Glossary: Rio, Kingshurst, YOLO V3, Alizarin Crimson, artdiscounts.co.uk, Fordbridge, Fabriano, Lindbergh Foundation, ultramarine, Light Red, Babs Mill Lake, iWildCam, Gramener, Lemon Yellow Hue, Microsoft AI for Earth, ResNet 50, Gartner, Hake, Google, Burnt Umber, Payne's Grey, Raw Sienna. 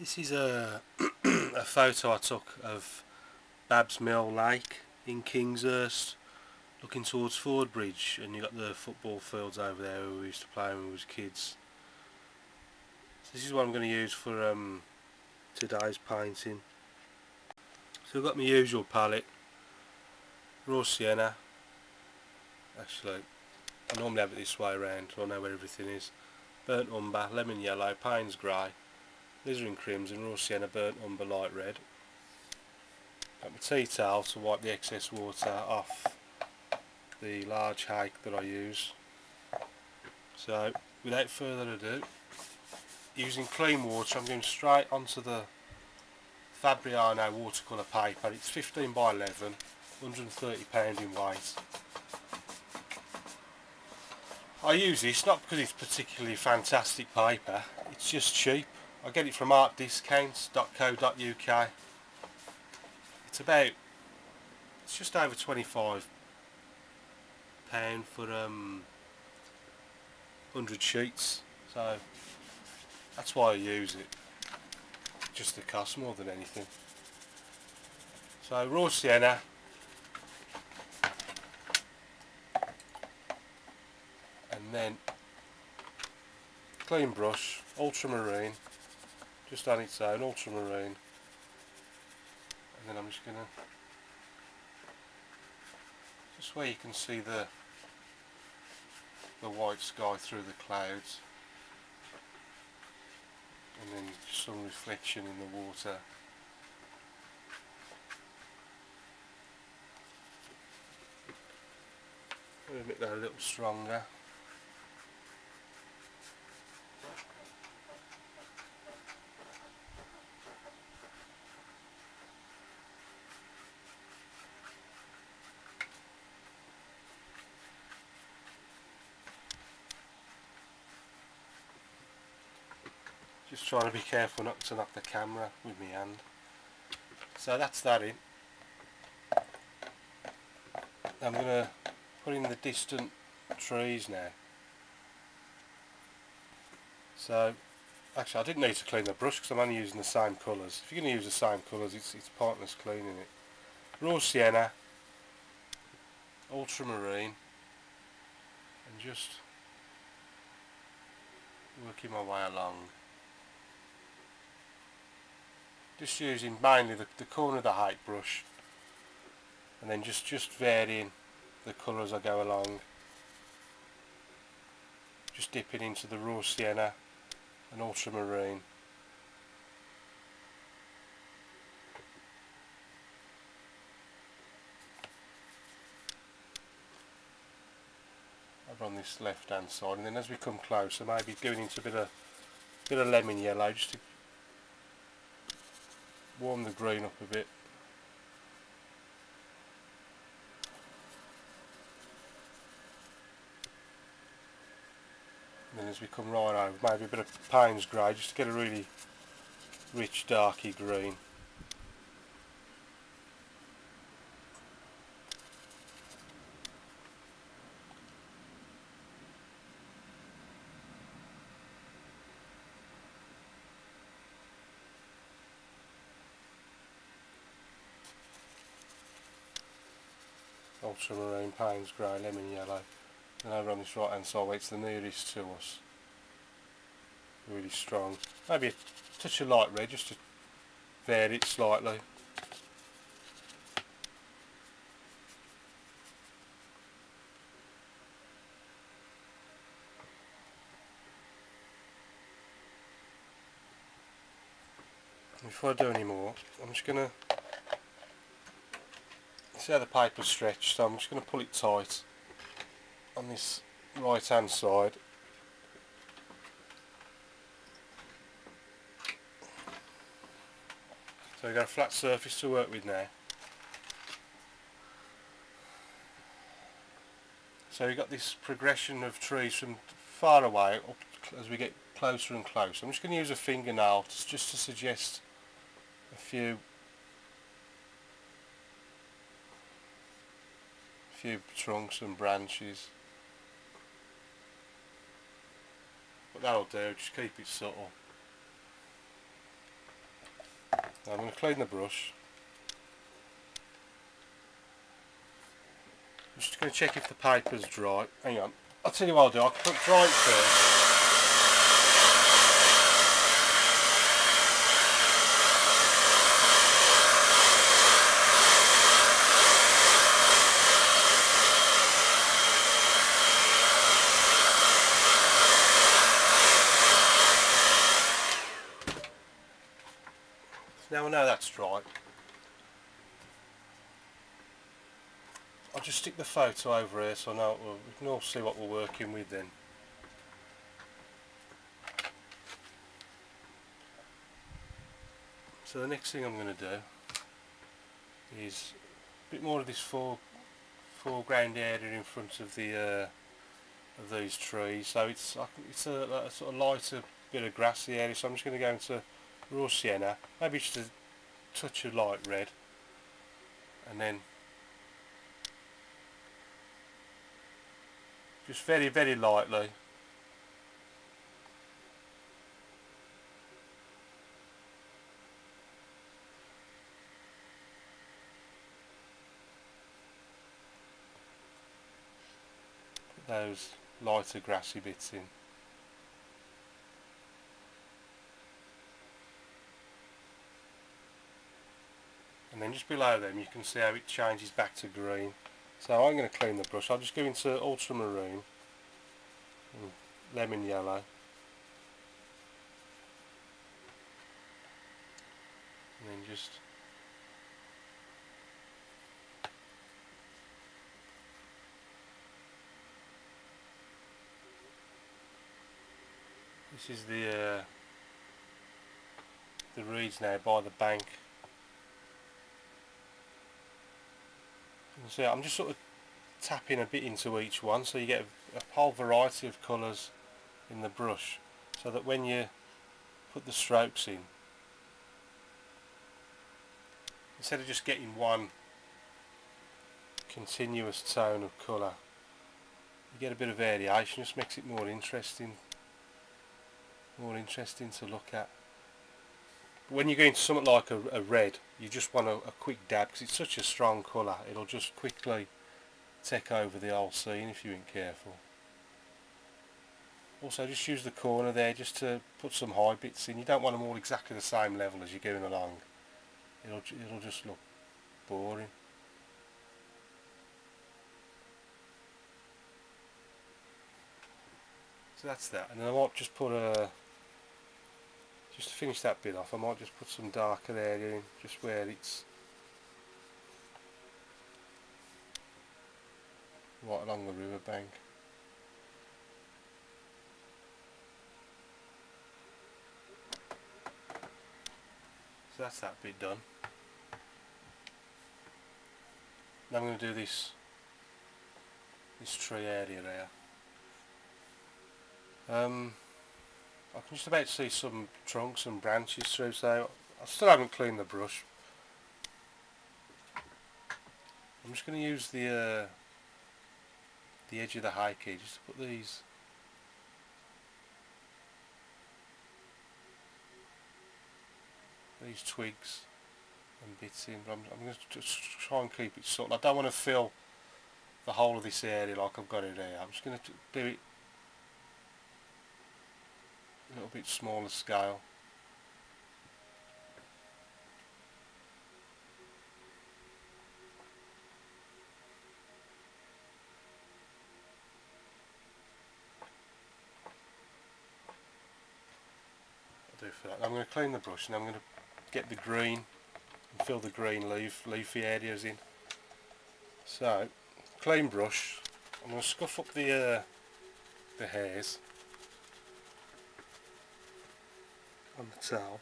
This is a photo I took of Babs Mill Lake in Kingshurst, looking towards Fordbridge, and you got the football fields over there where we used to play when we was kids. So this is what I'm going to use for today's painting. So I've got my usual palette, Raw Sienna. Actually, I normally have it this way around, so I know where everything is. Burnt Umber, Lemon Yellow, Payne's Grey, Alizarin Crimson, Raw Sienna, Burnt Umber, Light Red. Got my tea towel to wipe the excess water off the large hake that I use. So without further ado, using clean water, I'm going straight onto the Fabriano watercolour paper. It's 15 by 11, 130 pound in weight. I use this not because it's particularly fantastic paper, it's just cheap. I get it from artdiscounts.co.uk. It's just over £25 for 100 sheets, so that's why I use it, just the cost more than anything. So Raw Sienna, and then clean brush, ultramarine, just on its own, ultramarine. And then I'm just going to, just where you can see the white sky through the clouds, and then some reflection in the water. I'm going to make that a little stronger. Just trying to be careful not to knock the camera with my hand. So that's that in. I'm going to put in the distant trees now. So, actually I didn't need to clean the brush because I'm only using the same colours. If you're going to use the same colours, it's pointless cleaning it. Raw Sienna, ultramarine, and just working my way along. Just using mainly the corner of the height brush, and then just varying the colour as I go along. Just dipping into the Raw Sienna and ultramarine. Over on this left hand side, and then as we come closer, maybe going into a bit of lemon yellow just to warm the green up a bit. And then as we come right over, maybe a bit of Payne's Grey just to get a really rich darky green. Ultramarine, Payne's Grey, Lemon Yellow, and over on this right hand side where it's the nearest to us, really strong. Maybe a touch of light red just to vary it slightly. Before I do any more, I'm just going to see how the paper's stretched, so I'm just going to pull it tight on this right hand side. So we've got a flat surface to work with now. So we've got this progression of trees from far away up as we get closer and closer. I'm just going to use a fingernail just to suggest a few trunks and branches, but that'll do, just keep it subtle. Now I'm going to clean the brush. I'm just going to check if the paper's dry. Hang on. I'll tell you what I'll do. I'll put dry it first. Now I know that's dry, I'll just stick the photo over here so I know we can all see what we're working with then. So the next thing I'm going to do is a bit more of this foreground area in front of the of these trees. So it's a sort of lighter bit of grassy area, so I'm just going to go into Raw Sienna, maybe just a touch of light red, and then just very, very lightly put those lighter grassy bits in. And then just below them you can see how it changes back to green. So I'm going to clean the brush. I'll just go into ultramarine and lemon yellow, and then just this is the reeds now by the bank. So I'm just sort of tapping a bit into each one so you get a whole variety of colours in the brush, so that when you put the strokes in, instead of just getting one continuous tone of colour, you get a bit of variation. Just makes it more interesting to look at. When you go into something like a red, you just want a quick dab, because it's such a strong colour, it'll just quickly take over the whole scene if you ain't careful. Also just use the corner there just to put some high bits in. You don't want them all exactly the same level as you're going along, it'll just look boring. So that's that, and then I might just put a, just to finish that bit off, I might just put some darker area in, just where it's right along the riverbank. So that's that bit done. Now I'm going to do this tree area there. I can just about see some trunks and branches through, so I still haven't cleaned the brush. I'm just going to use the edge of the high key just to put these twigs and bits in, but I'm going to just try and keep it subtle. I don't want to fill the whole of this area like I've got it here. I'm just going to do it a little bit smaller scale. I'll do for that. I'm going to clean the brush and I'm going to get the green and fill the green leafy areas in. So, clean brush. I'm going to scuff up the hairs on the towel.